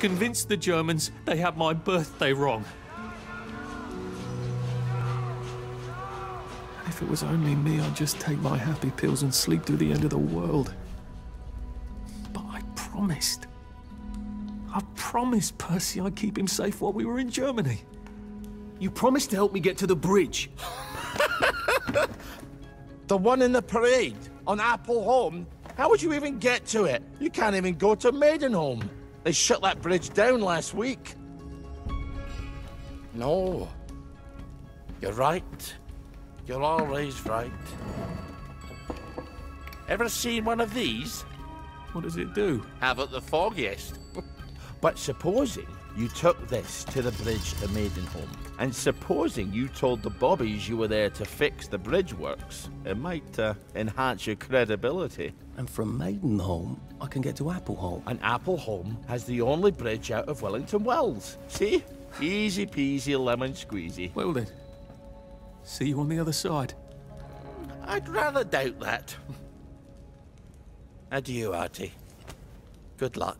convinced the Germans they had my birthday wrong. If it was only me, I'd just take my happy pills and sleep through the end of the world. But I promised. I promised Percy I'd keep him safe while we were in Germany. You promised to help me get to the bridge. The one in the parade on Appleholm? How would you even get to it? You can't even go to Maidenholm. They shut that bridge down last week. No. You're right. You're always right. Ever seen one of these? What does it do? Haven't the foggiest. But supposing you took this to the bridge to Maidenholm, and supposing you told the bobbies you were there to fix the bridge works, it might enhance your credibility. And from Maidenholm, I can get to Appleholm. And Appleholm has the only bridge out of Wellington Wells. See? Easy peasy, lemon squeezy. Well then, see you on the other side. I'd rather doubt that. Adieu, Artie. Good luck.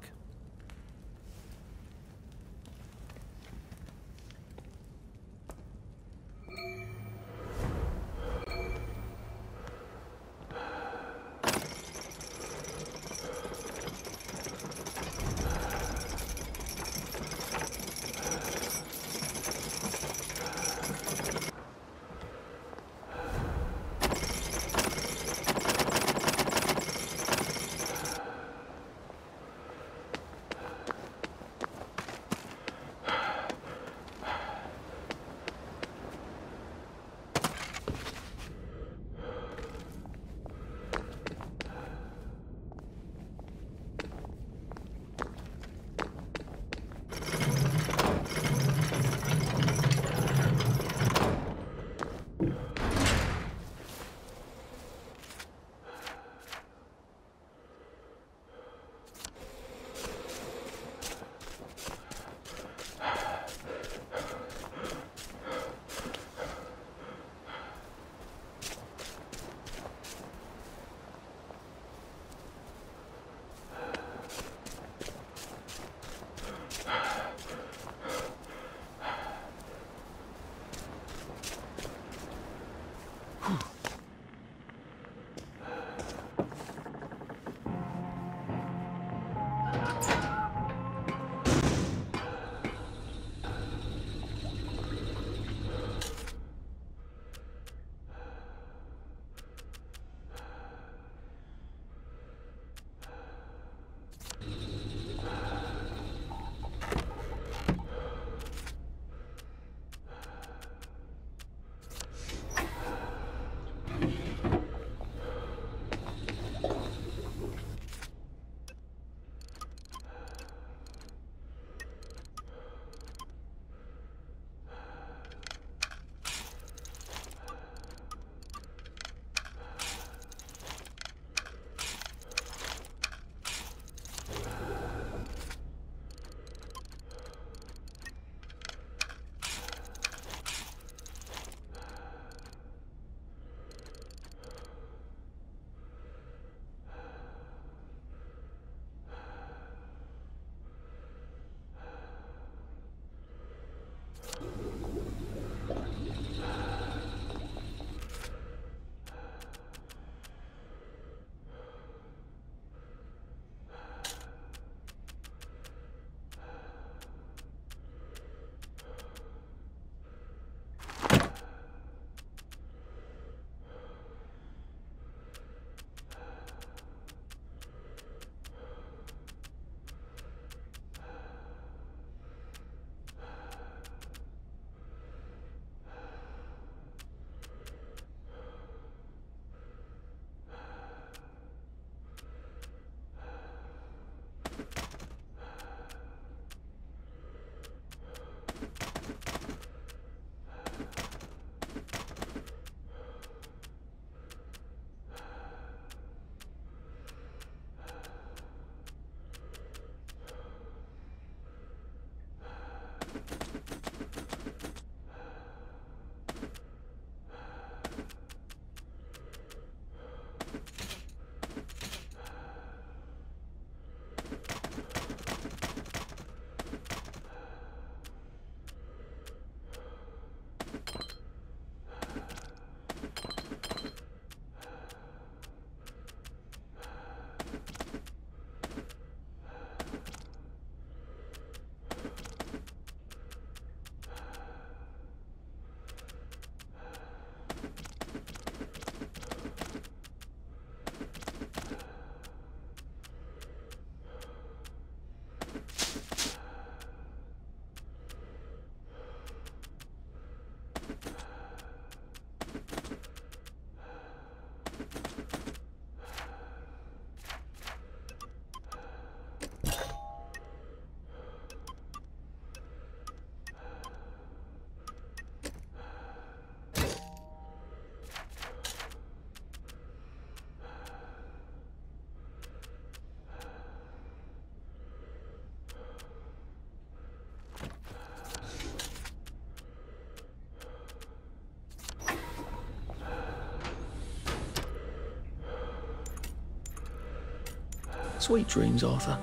Sweet dreams, Arthur.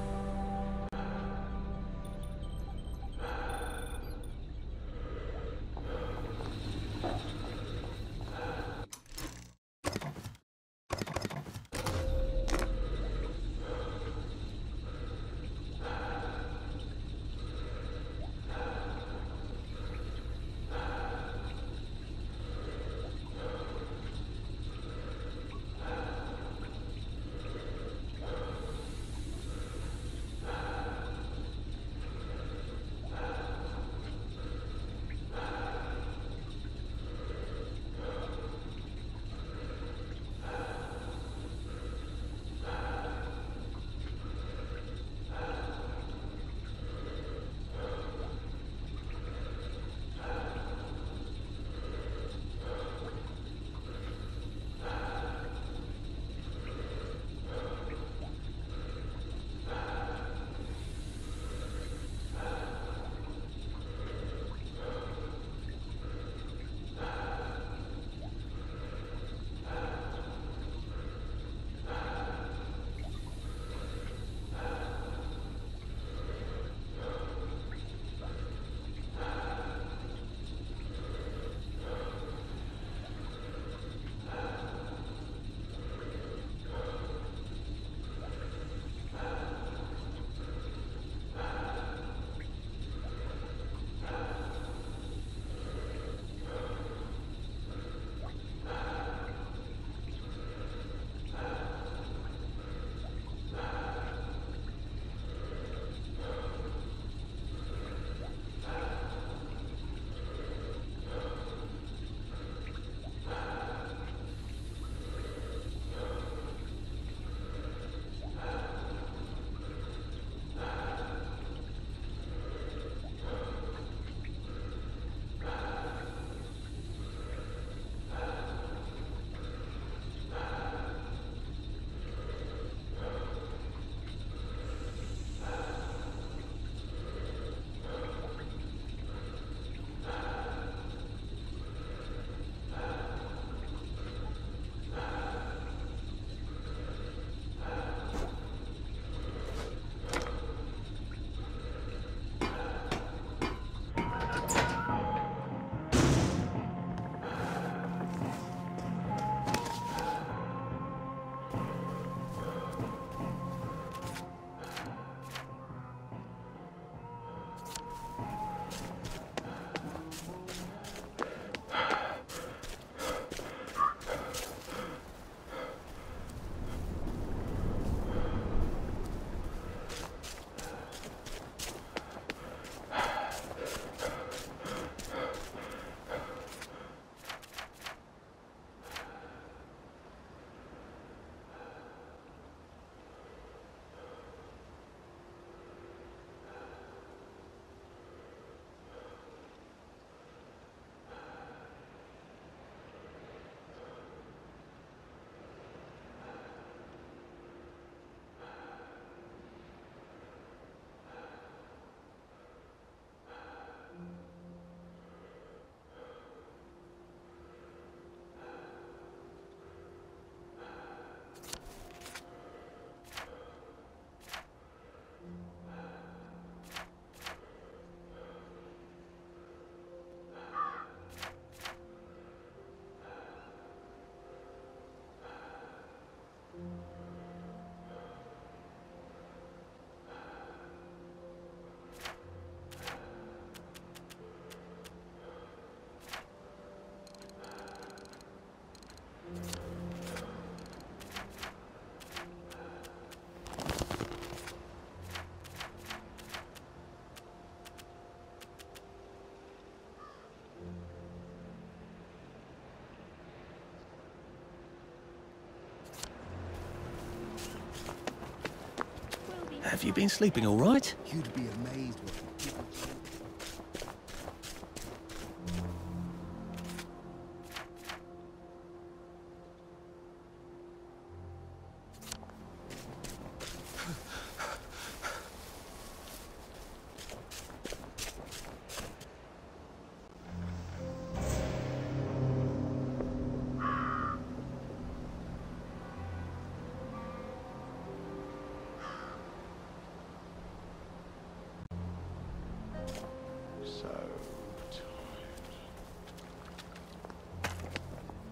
Have you been sleeping all right? You'd be amazed what the people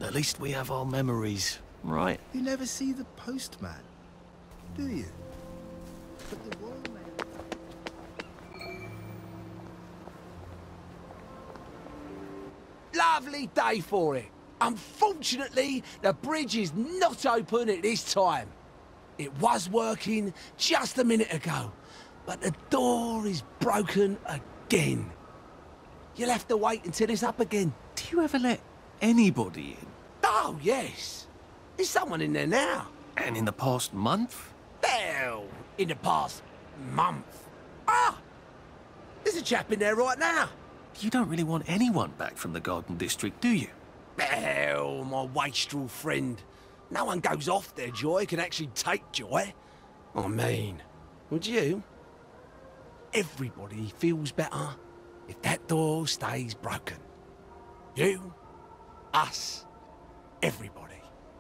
At least we have our memories, right? You never see the postman, do you? But the royal mail. Lovely day for it. Unfortunately, the bridge is not open at this time. It was working just a minute ago, but the door is broken again. You'll have to wait until it's up again. Do you ever let anybody in? Oh, yes. There's someone in there now. And in the past month? Well, in the past month. Ah! There's a chap in there right now. You don't really want anyone back from the Garden District, do you? Bell, my wastrel friend. No one goes off their joy, can actually take joy. I mean, would you? Everybody feels better if that door stays broken. You, us, everybody.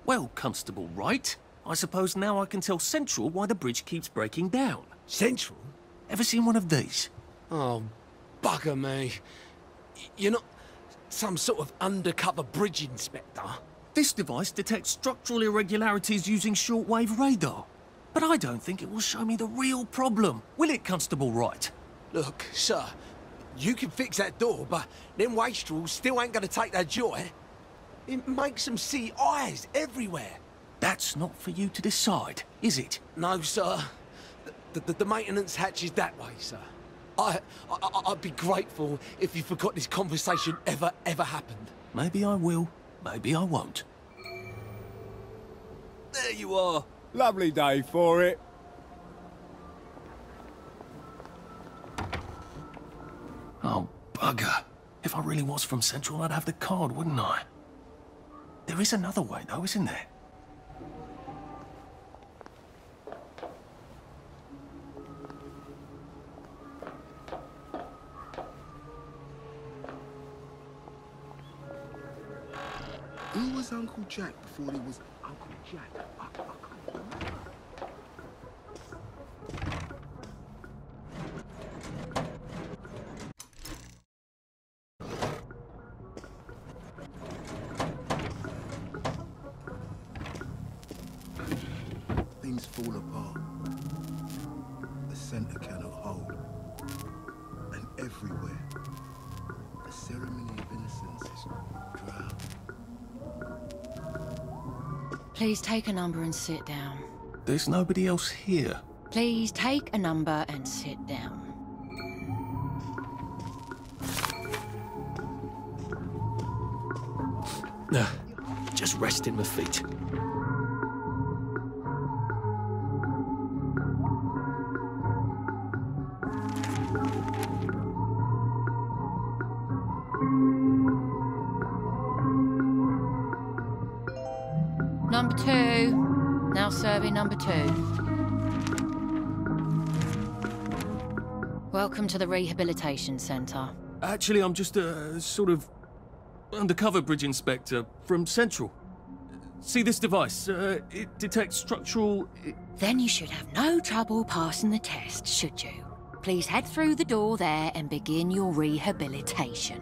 Well, Constable Wright, I suppose now I can tell Central why the bridge keeps breaking down. Central? Ever seen one of these? Oh, bugger me. You're not some sort of undercover bridge inspector. This device detects structural irregularities using shortwave radar. But I don't think it will show me the real problem, will it, Constable Wright? Look, sir, you can fix that door, but them wastrels still ain't gonna take their joy. It makes them see eyes everywhere. That's not for you to decide, is it? No, sir. The maintenance hatch is that way, sir. I'd be grateful if you forgot this conversation ever happened. Maybe I will. Maybe I won't. There you are. Lovely day for it. Oh, bugger. If I really was from Central, I'd have the card, wouldn't I? There is another way, though, isn't there? Who was Uncle Jack before he was Uncle Jack? I can't remember. Things fall apart. The centre cannot hold. And everywhere, the ceremony of innocence is drowned. Please take a number and sit down. There's nobody else here. Please take a number and sit down. Just resting my feet. Number two, now serving number two. Welcome to the Rehabilitation Centre. Actually, I'm just a sort of undercover bridge inspector from Central. See this device? It detects structural... Then you should have no trouble passing the test, should you? Please head through the door there and begin your rehabilitation.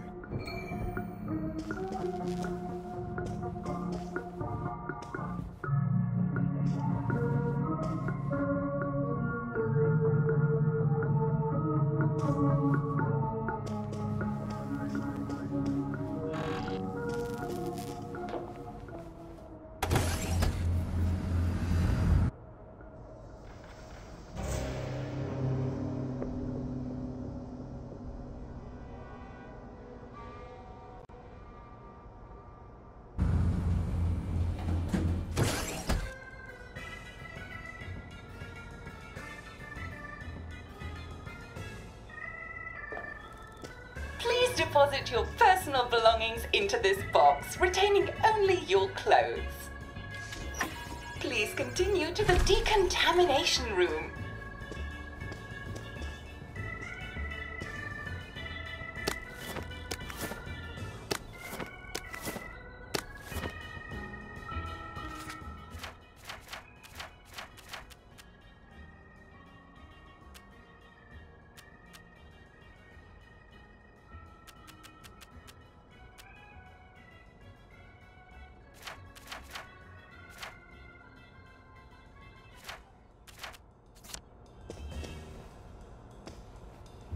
Deposit your personal belongings into this box, retaining only your clothes. Please continue to the decontamination room.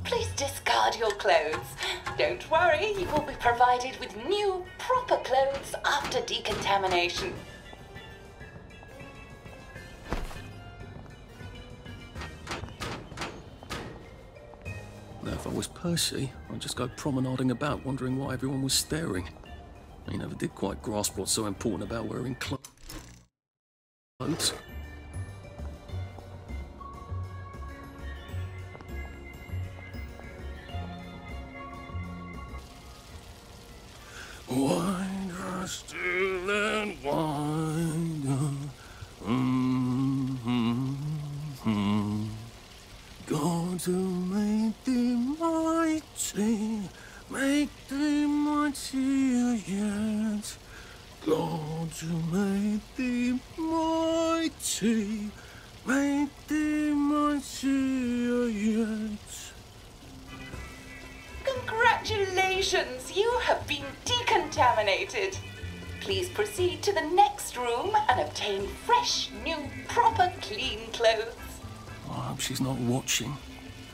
Please discard your clothes. Don't worry, you will be provided with new, proper clothes after decontamination. Now, if I was Percy, I'd just go promenading about, wondering why everyone was staring. I never did quite grasp what's so important about wearing clothes. Wider still and wider, God who made thee mightier yet. God who made thee mightier yet. Congratulations, you have been decontaminated. Please proceed to the next room and obtain fresh, new, proper, clean clothes. I hope she's not watching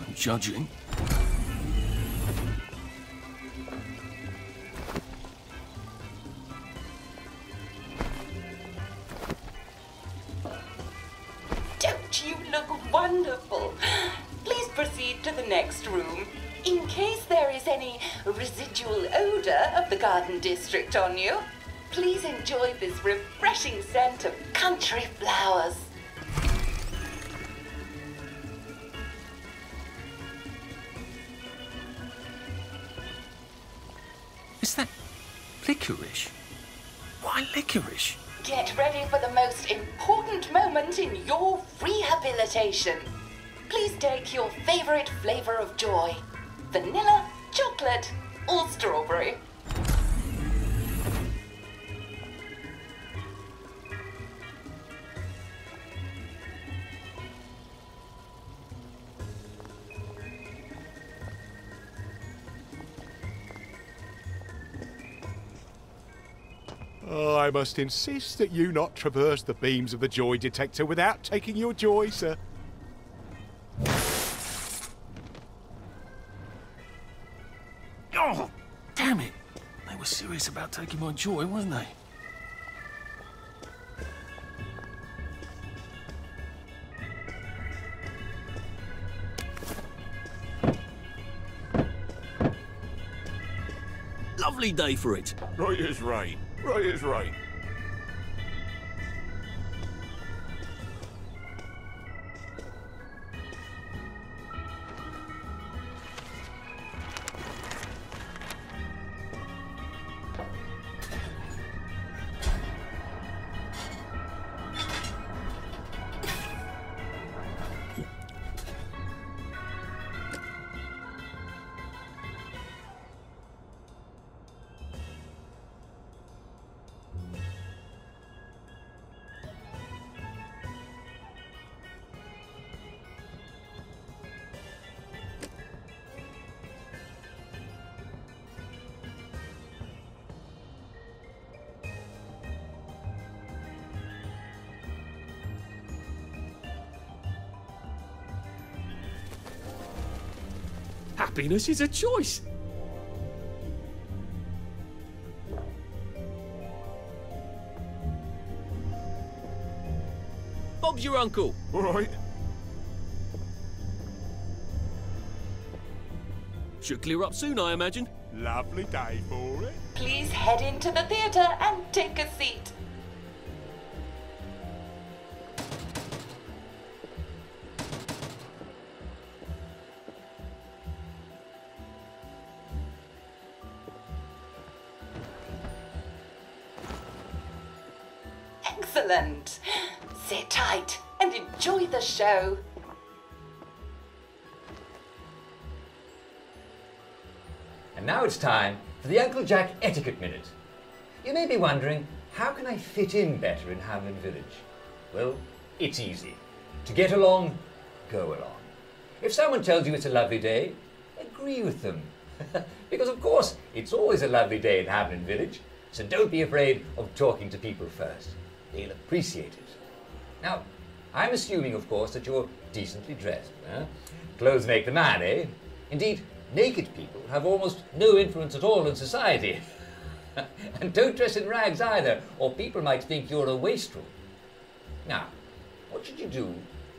and judging. Don't you look wonderful? Please proceed to the next room. In case there is any residual odor of the Garden District on you, please enjoy this refreshing scent of country flowers. Is that licorice? Why licorice? Get ready for the most important moment in your rehabilitation. Please take your favorite flavor of joy. Vanilla, chocolate, or strawberry. Oh, I must insist that you not traverse the beams of the joy detector without taking your joy, sir. Serious about taking my joy, weren't they? Lovely day for it. Right as rain. Right as rain. Happiness is a choice. Bob's your uncle. All right. Should clear up soon, I imagine. Lovely day for it. Please head into the theatre and take a seat. Excellent. Sit tight and enjoy the show. And now it's time for the Uncle Jack Etiquette Minute. You may be wondering, how can I fit in better in Hamlin Village? Well, it's easy. To get along, go along. If someone tells you it's a lovely day, agree with them. Because of course, it's always a lovely day in Hamlin Village, so don't be afraid of talking to people first. They'll appreciate it. Now, I'm assuming, of course, that you're decently dressed. Huh? Clothes make the man, eh? Indeed, naked people have almost no influence at all in society. And don't dress in rags either, or people might think you're a wastrel. Now, what should you do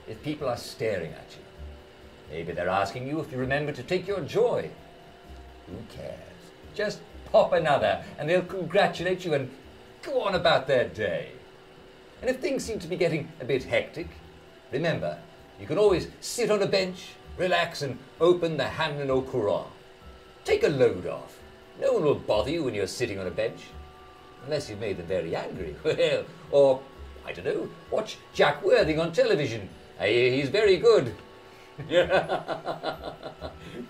if people are staring at you? Maybe they're asking you if you remember to take your joy. Who cares? Just pop another, and they'll congratulate you and go on about their day. And if things seem to be getting a bit hectic, remember, you can always sit on a bench, relax, and open the Hamlin au Courant. Take a load off. No one will bother you when you're sitting on a bench. Unless you've made them very angry. Well, or, I don't know, watch Jack Worthing on television. I hear he's very good. Well,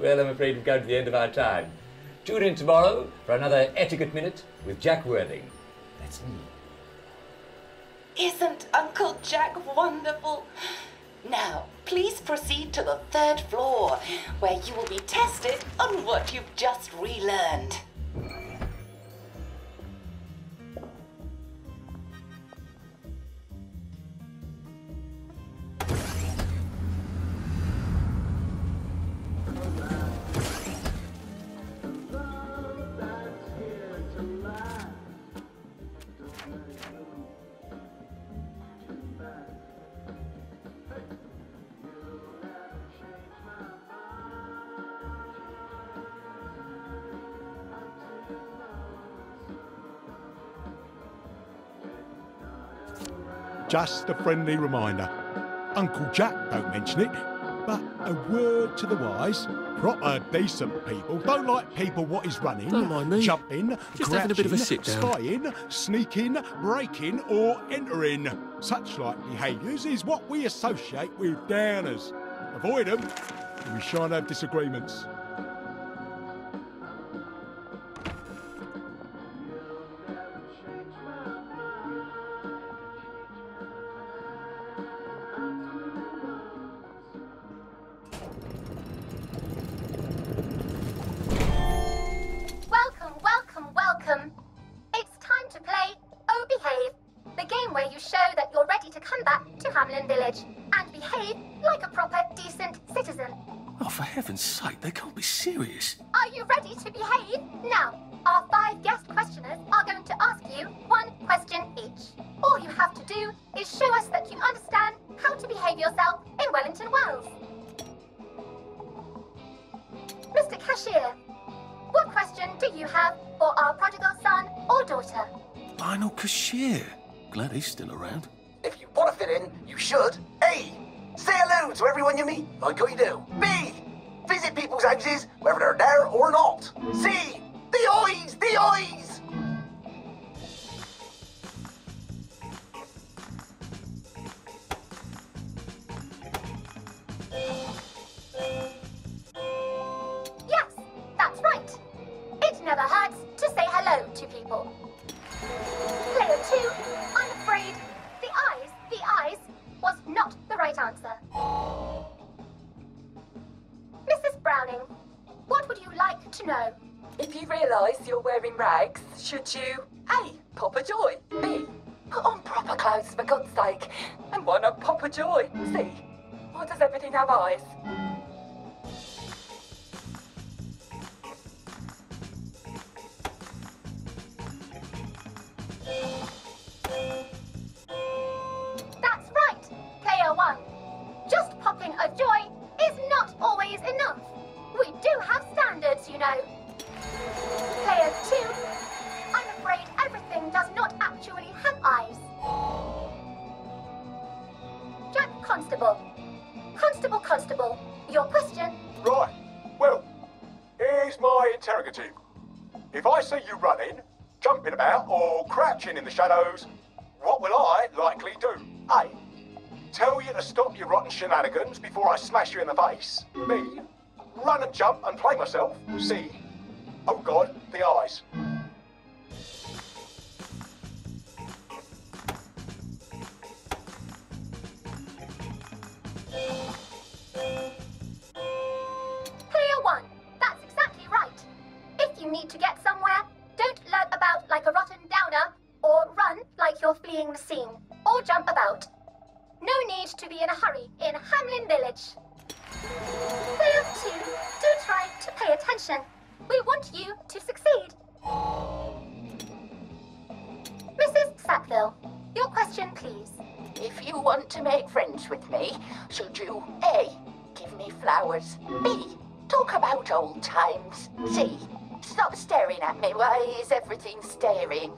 I'm afraid we've come to the end of our time. Tune in tomorrow for another Etiquette Minute with Jack Worthing. That's me. Isn't Uncle Jack wonderful? Now, please proceed to the third floor, where you will be tested on what you've just relearned. Just a friendly reminder. Uncle Jack don't mention it, but a word to the wise. Proper decent people don't like people what is running, don't mind me. Jumping, just having a bit of a sit down, spying, sneaking, breaking, or entering. Such like behaviours is what we associate with downers. Avoid them, and we shan't have disagreements. In the shadows, what will I likely do? A. Tell you to stop your rotten shenanigans before I smash you in the face. B. Run and jump and play myself. C. Oh God, the eyes. Clear one. That's exactly right. If you need to get somewhere, don't lurk about like a rotten downer, or run like you're fleeing the scene, or jump about. No need to be in a hurry in Hamlin Village. Clue 2, do try mission. We want you to succeed. Mrs. Sackville, your question, please. If you want to make friends with me, should you A, give me flowers, B, talk about old times, C, stop staring at me, why is everything staring?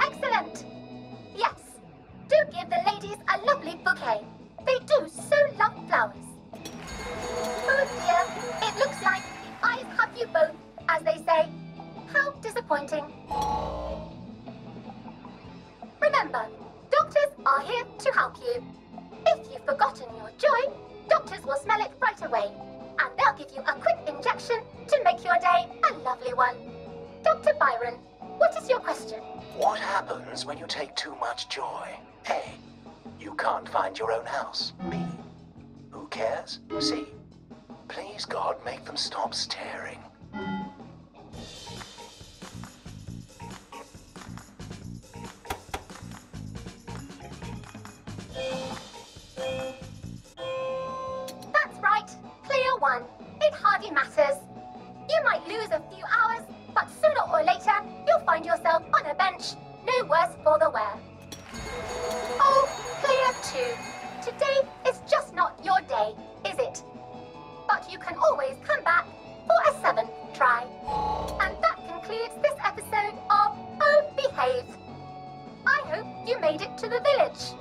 Excellent! Yes, do give the ladies a lovely bouquet. They do so love flowers. Oh dear, it looks like I have you both, as they say. How disappointing. Remember, doctors are here to help you. If you've forgotten your joy, doctors will smell it right away, and they'll give you a quick injection to make your day a lovely one. Dr. Byron, what is your question? What happens when you take too much joy? A. You can't find your own house. B. Who cares? C. Please, God, make them stop staring. That's right, clear one. It hardly matters. You might lose a few hours, but sooner or later, you'll find yourself on a bench, no worse for the wear. Oh, clear two. Today is just not your day, is it? But you can always come back for a seventh try. And that concludes this episode of Oh Behave. I hope you made it to the village.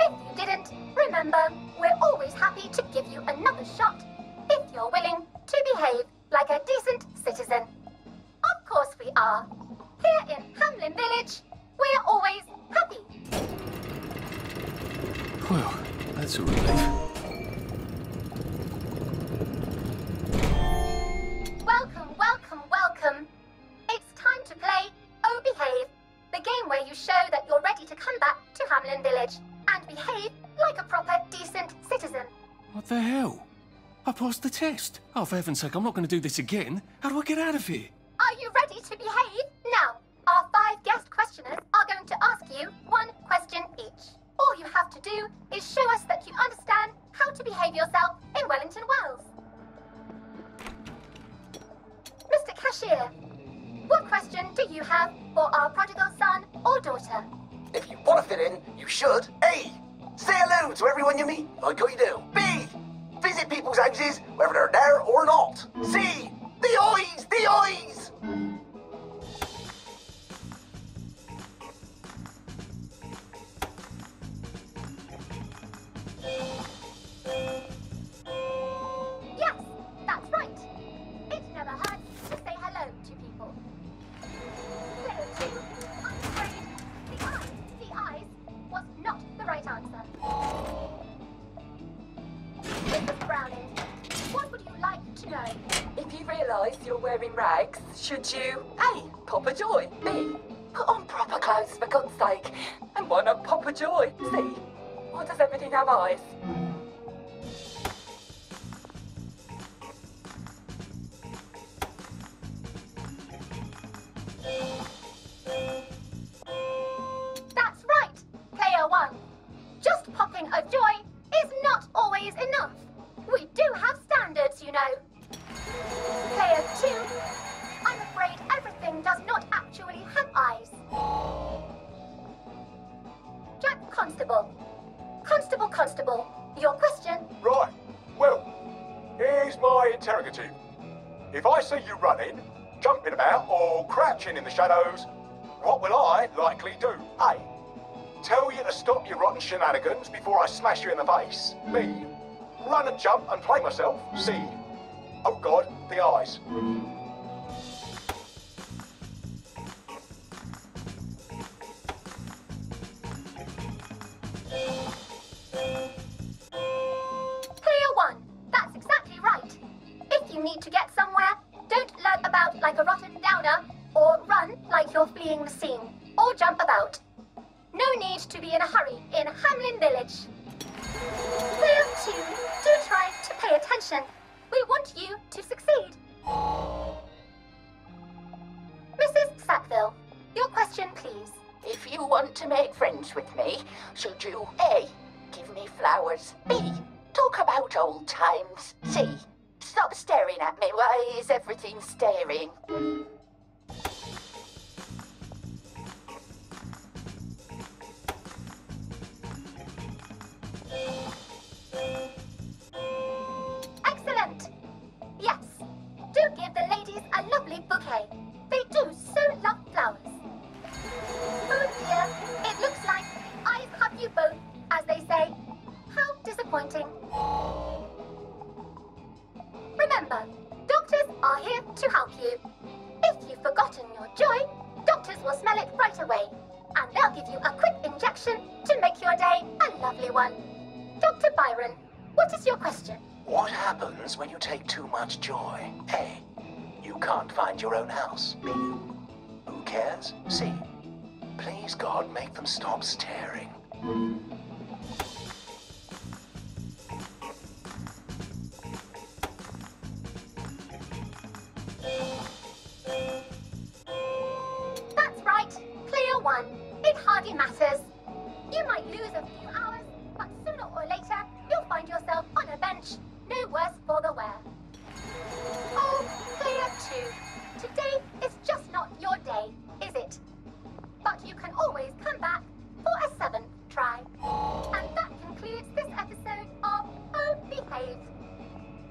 If you didn't, remember, we're always happy to give you another shot if you're willing to behave like a decent citizen. Of course we are. Here in Hamlin Village, we're always happy. Well, that's a relief. Welcome, welcome, welcome. It's time to play Oh Behave, the game where you show that you're ready to come back to Hamlin Village and behave like a proper, decent citizen. What the hell? I passed the test. Oh, for heaven's sake, I'm not going to do this again. How do I get out of here? Are you ready to behave? Now, our 5 guest questioners are going to ask you one question each. All you have to do is show us that you understand how to behave yourself in Wellington Wells. Mr. Cashier, what question do you have for our prodigal son or daughter? If you want to fit in, you should. A. Say hello to everyone you meet, like what you do. B. Visit people's houses, whether they're there or not. C. The eyes! The eyes! Yes, that's right. It never hurts to say hello to people. Hello to you. I'm afraid the eyes was not the right answer. Mr. Browning, what would you like to know? If you realise you're wearing rags, should you A. pop a joy, B. put on proper clothes for God's sake, and why not pop a joy, C. why does everything have eyes? That's right, player one. Just popping a joy is not always enough. We do have standards, you know. Player 2, I'm afraid everything does not actually have eyes. Jack Constable. Constable, Constable, your question? Right. Well, here's my interrogative. If I see you running, jumping about or crouching in the shadows, what will I likely do? A. Tell you to stop your rotten shenanigans before I smash you in the face. B. Run and jump and play myself. C. Oh God, the eyes. Player one, that's exactly right. If you need to get somewhere, don't lurk about like a rotten downer, or run like you're fleeing the scene, or jump about. No need to be in a hurry in Hamlin Village. Player two, do try to pay attention. We want you to succeed. Mrs. Sackville, your question, please. want to make friends with me, should you A, give me flowers, B, talk about old times, C, stop staring at me, why is everything staring? Excellent! Yes, do give the ladies a lovely bouquet. They do so love flowers. Oh dear, it looks like I have you both, as they say. How disappointing. Remember, doctors are here to help you. If you've forgotten your joy, doctors will smell it right away, and they'll give you a quick injection to make your day a lovely one. Dr. Byron, what is your question? What happens when you take too much joy? A. You can't find your own house. B. Who cares? C. Please, God, make them stop staring. That's right. Clear one. It hardly matters. You might lose a few hours, but sooner or later, you'll find yourself on a bench, no worse for the wear. Oh, clear two. Today is just not your day, is it? But you can always come back for a seventh try. And that concludes this episode of Oh Behave.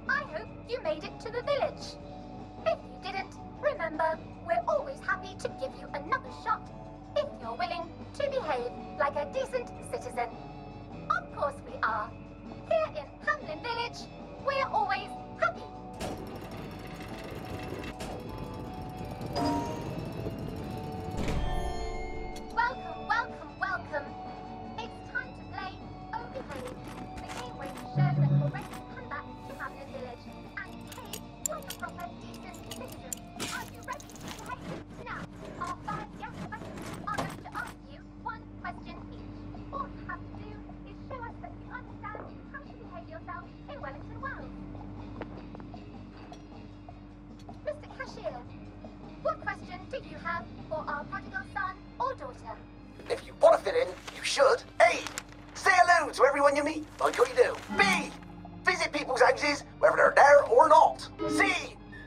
I hope you made it to the village. If you didn't, remember, we're always happy to give you another shot if you're willing to behave like a decent citizen. Of course we are. Here in Hamlin Village, we're always happy. Welcome, welcome, welcome. It's time to play Oh Behave, the game where you show that you're ready to come back to Hamlin Village and behave like a proper decent citizen. Are you ready to behave? Now, our 5 young professors are going to ask you one question each. All you have to do is show us that you understand how to behave yourself in Wellington Wells. Mr. Cashier, what question do you have for our prodigal son or daughter? If you want to fit in, you should. A. Say hello to everyone you meet, like what you do. B. Visit people's houses, whether they're there or not. C.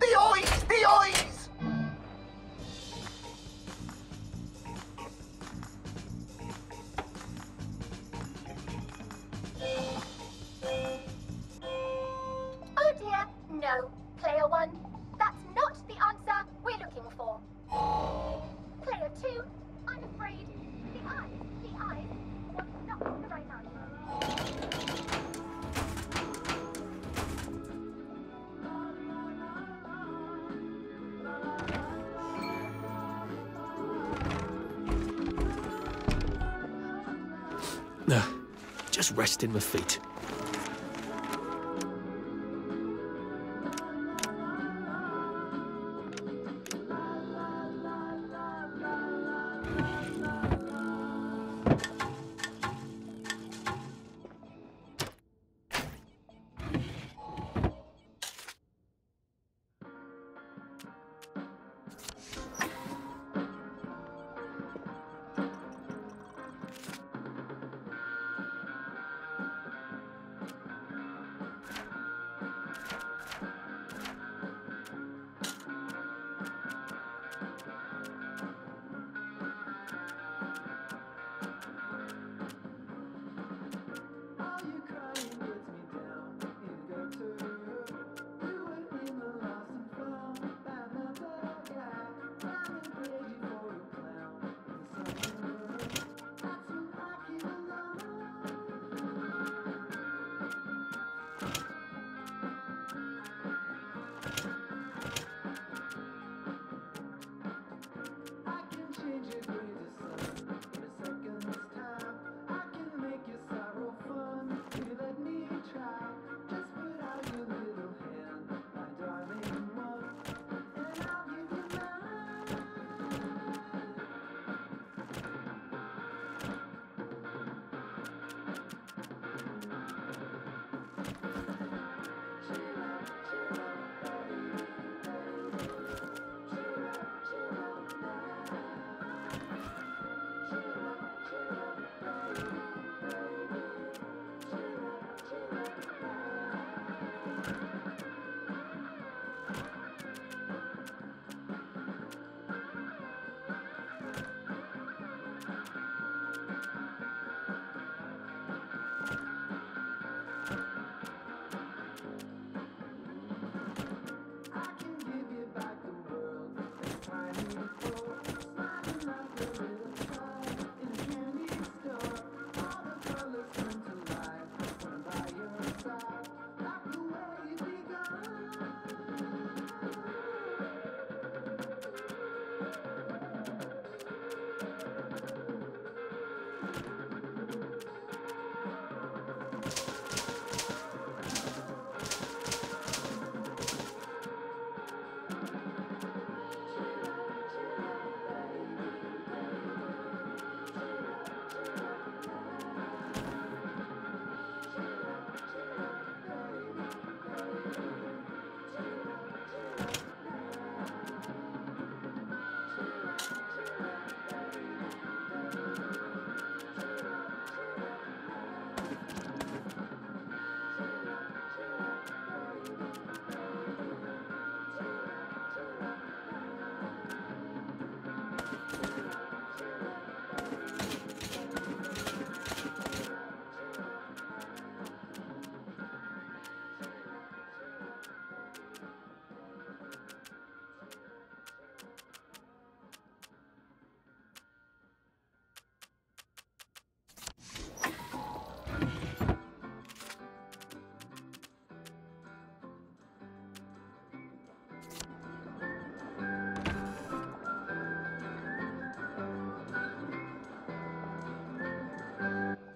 The eyes, the eyes! Oh dear, no, player one. That's not the answer we're looking for. Player two, I'm afraid the eyes was not the right answer. Just resting my feet.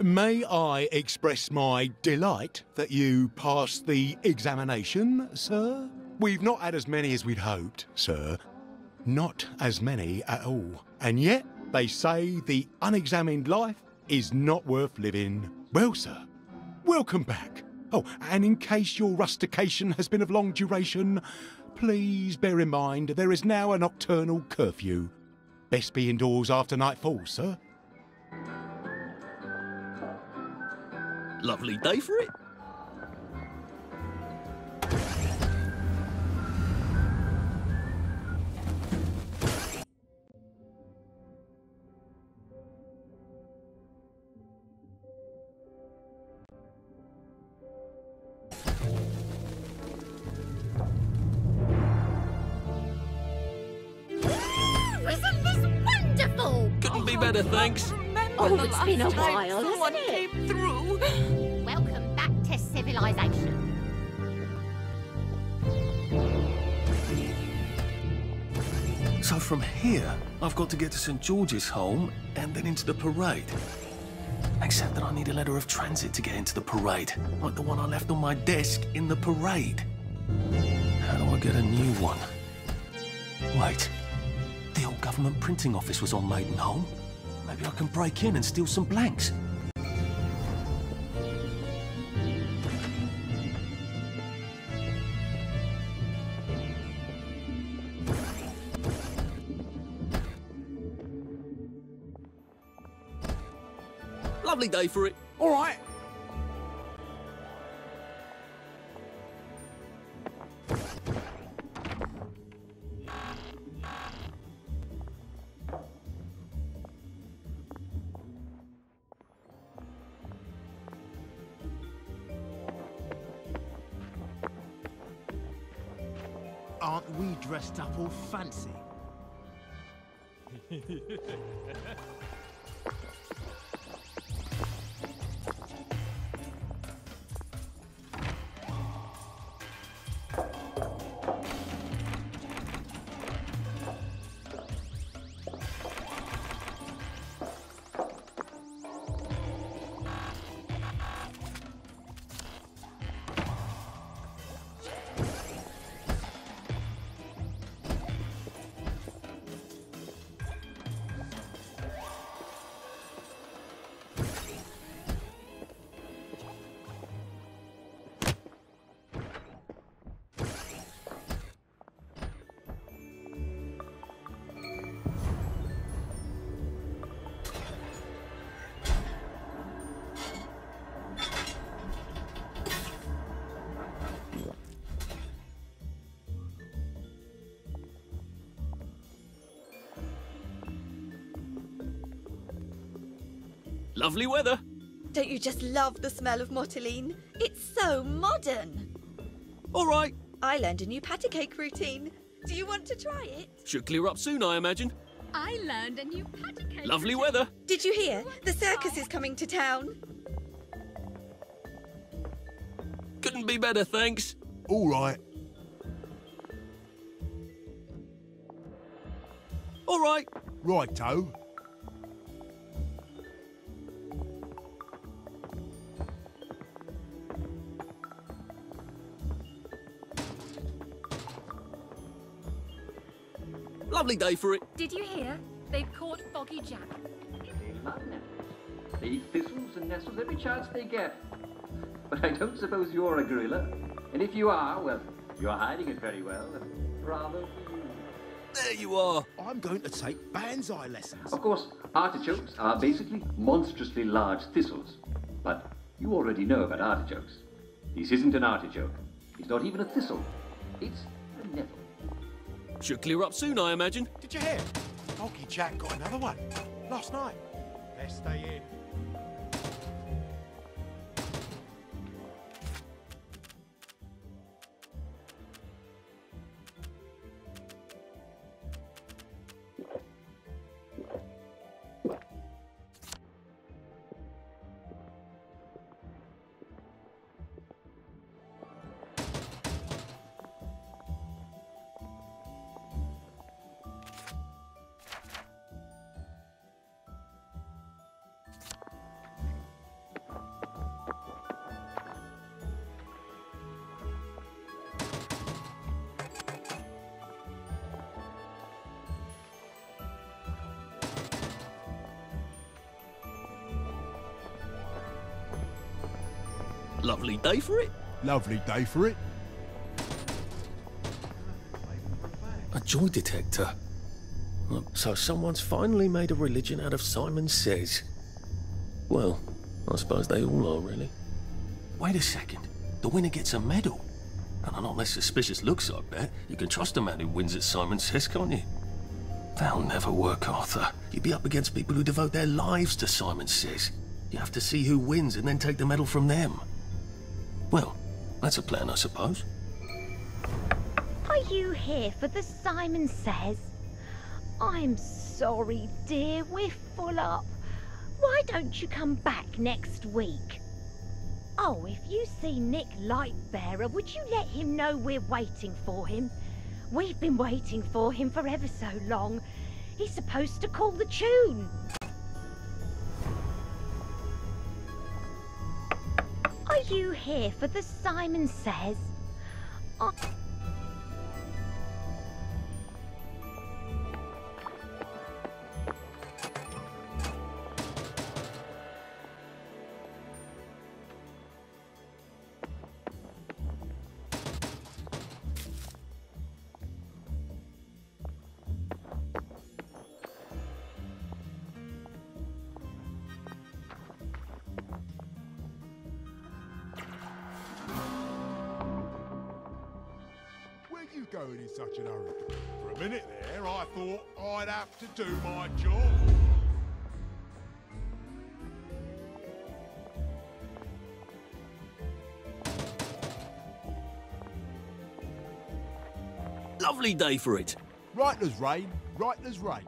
May I express my delight that you passed the examination, sir? We've not had as many as we'd hoped, sir. Not as many at all. And yet, they say the unexamined life is not worth living. Well, sir, welcome back. Oh, and in case your rustication has been of long duration, please bear in mind there is now a nocturnal curfew. Best be indoors after nightfall, sir. Lovely day for it. Thanks. Oh, it's been a while, hasn't it? Came through. Welcome back to civilization. So from here, I've got to get to St. George's Holm and then into the parade. Except that I need a letter of transit to get into the parade, like the one I left on my desk in the parade. How do I get a new one? Wait, the old government printing office was on Maidenholm. Maybe I can break in and steal some blanks. Lovely day for it. All right. Up all fancy. Lovely weather. Don't you just love the smell of motoline? It's so modern. All right. I learned a new patty cake routine. Do you want to try it? Should clear up soon, I imagine. I learned a new patty cake. Lovely weather. Did you hear? The circus is coming to town. Couldn't be better, thanks. All right. All right. Righto. Lovely day for it. Did you hear? They've caught Foggy Jack. They eat thistles and nettles every chance they get. But I don't suppose you're a gorilla. And if you are, well, you're hiding it very well. Bravo. There you are. I'm going to take banzai lessons. Of course, artichokes are basically monstrously large thistles. But you already know about artichokes. This isn't an artichoke. It's not even a thistle. It's a nettle. Should clear up soon, I imagine. Did you hear? Foggy Jack got another one. Last night. Let's stay in. Lovely day for it. Lovely day for it. A joy detector. So someone's finally made a religion out of Simon Says. Well, I suppose they all are, really. Wait a second. The winner gets a medal. And not less suspicious looks like that. You can trust a man who wins at Simon Says, can't you? That'll never work, Arthur. You'll be up against people who devote their lives to Simon Says. You have to see who wins and then take the medal from them. Well, that's a plan, I suppose. Are you here for the Simon Says? I'm sorry, dear. We're full up. Why don't you come back next week? Oh, if you see Nick Lightbearer, would you let him know we're waiting for him? We've been waiting for him for ever so long. He's supposed to call the tune. Are you here for the Simon Says? Going in such an hurry. For a minute there, I thought I'd have to do my job. Lovely day for it. Right as rain, right as rain.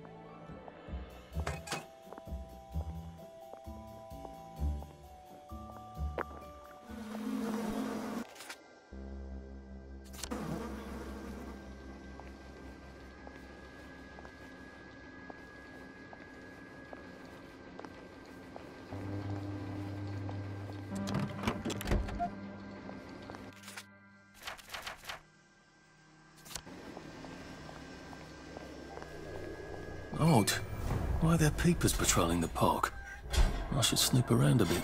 Odd. Why are there peepers patrolling the park? I should snoop around a bit.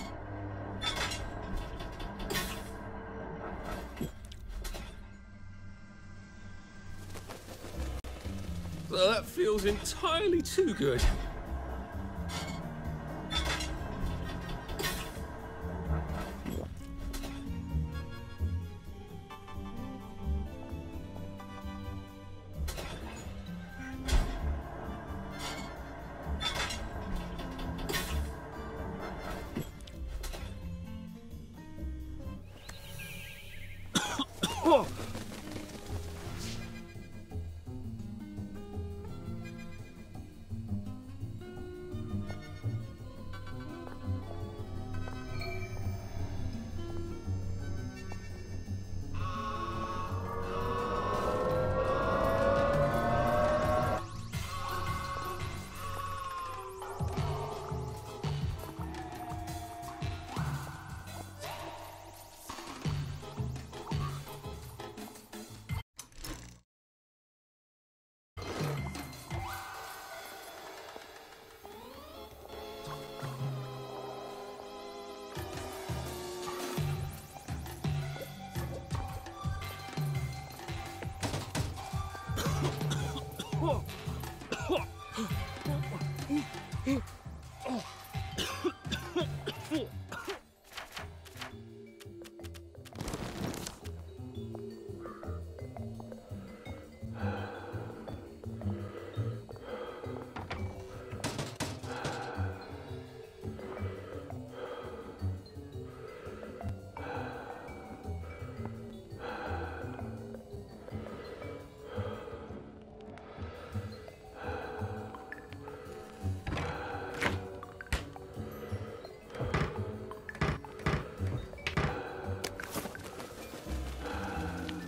Well, that feels entirely too good.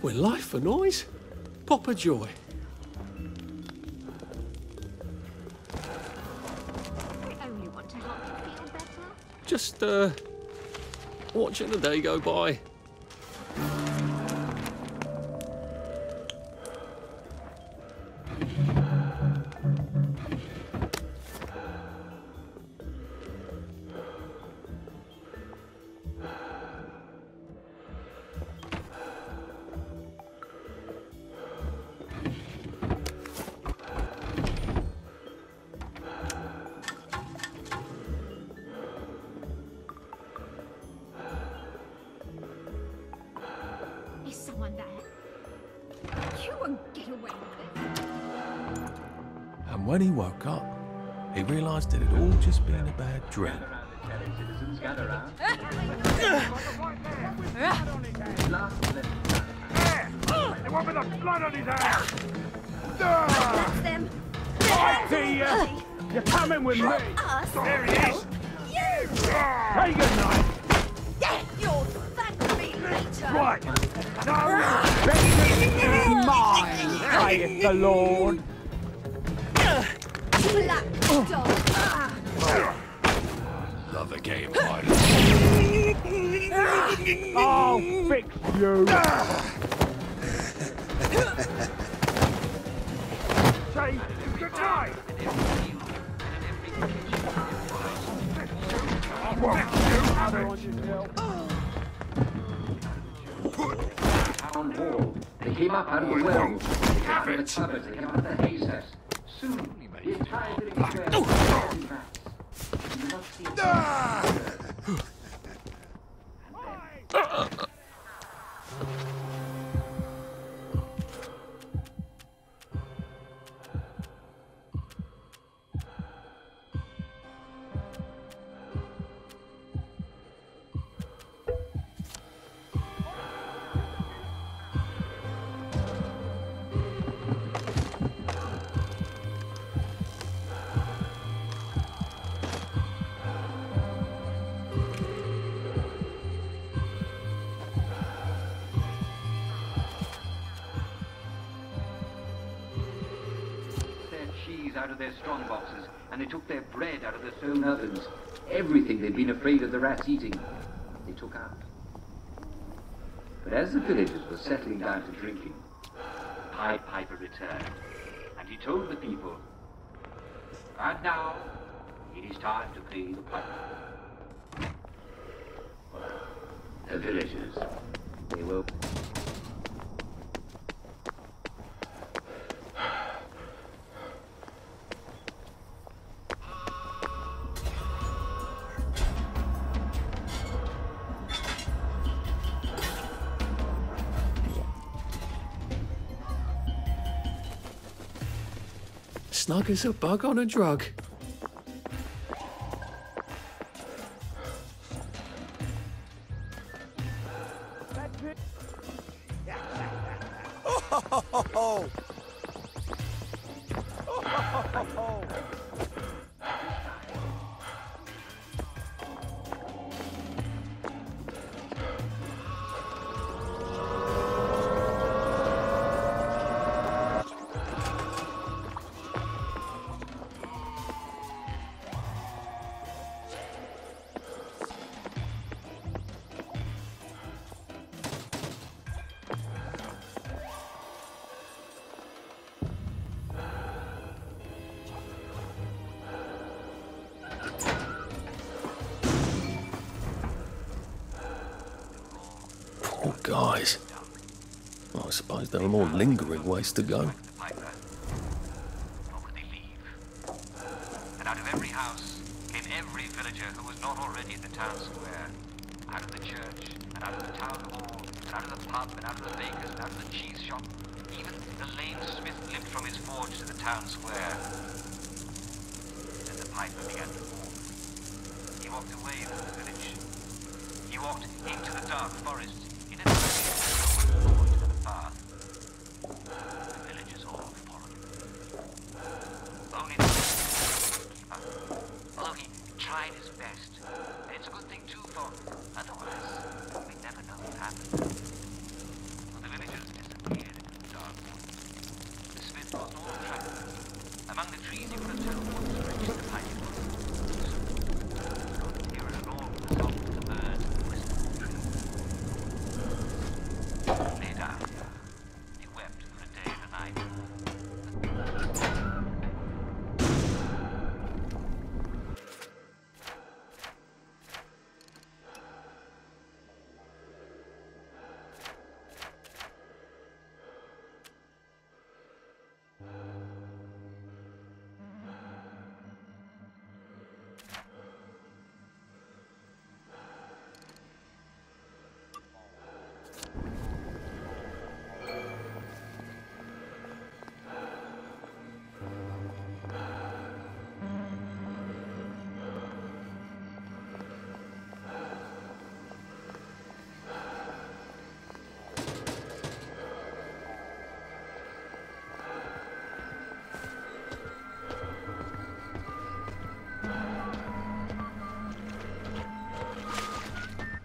We're life for noise, pop a joy. I only want to help you feel better. Just watching the day go by. someone there. You won't get away with it. And when he woke up, he realised it had all just been a bad dream. They want a bit of blood on his hands! That's them! I see you! You're coming with me! There he is! You! Take a knife! Get your thank me later! Right! No! Better than mine! Saith the Lord! Black dog. Love the game, boy. I'll fix you. Say good night. I'll fix you. Town hall. They came up out of the well. They came out of the cupboards. They came out of the hay sets. Soon. Their strong boxes, and they took their bread out of the stone ovens. Everything they'd been afraid of the rats eating, they took out. But as the villagers were settling down to drinking, Pied Piper returned, and he told the people, "And now, it is time to pay the piper." The villagers, they were... Snug as a bug on a drug. Guys, well, I suppose there are more lingering ways to go. Nor would they leave. And out of every house came every villager who was not already in the town square. Out of the church, and out of the town hall, and out of the pub, and out of the baker's, and out of the cheese shop. Even the lame smith limped from his forge to the town square. Then the piper began to walk. He walked away from the village. He walked into the dark forest.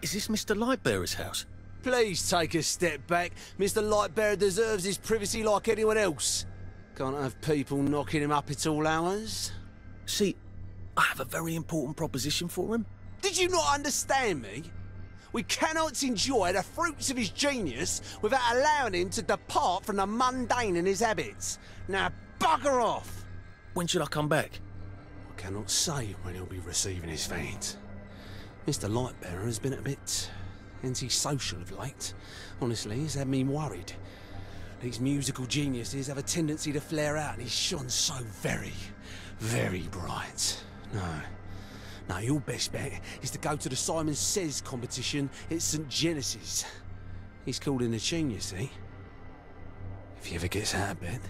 Is this Mr. Lightbearer's house? Please take a step back. Mr. Lightbearer deserves his privacy like anyone else. Can't have people knocking him up at all hours. See, I have a very important proposition for him. Did you not understand me? We cannot enjoy the fruits of his genius without allowing him to depart from the mundane in his habits. Now bugger off! When should I come back? I cannot say when he'll be receiving his fate. Mr. Lightbearer has been a bit antisocial of late. Honestly, he's had me worried. These musical geniuses have a tendency to flare out, and he's shone so very bright. No, your best bet is to go to the Simon Says competition at St. Genesis. He's called in a tune, you see. If he ever gets out of bed.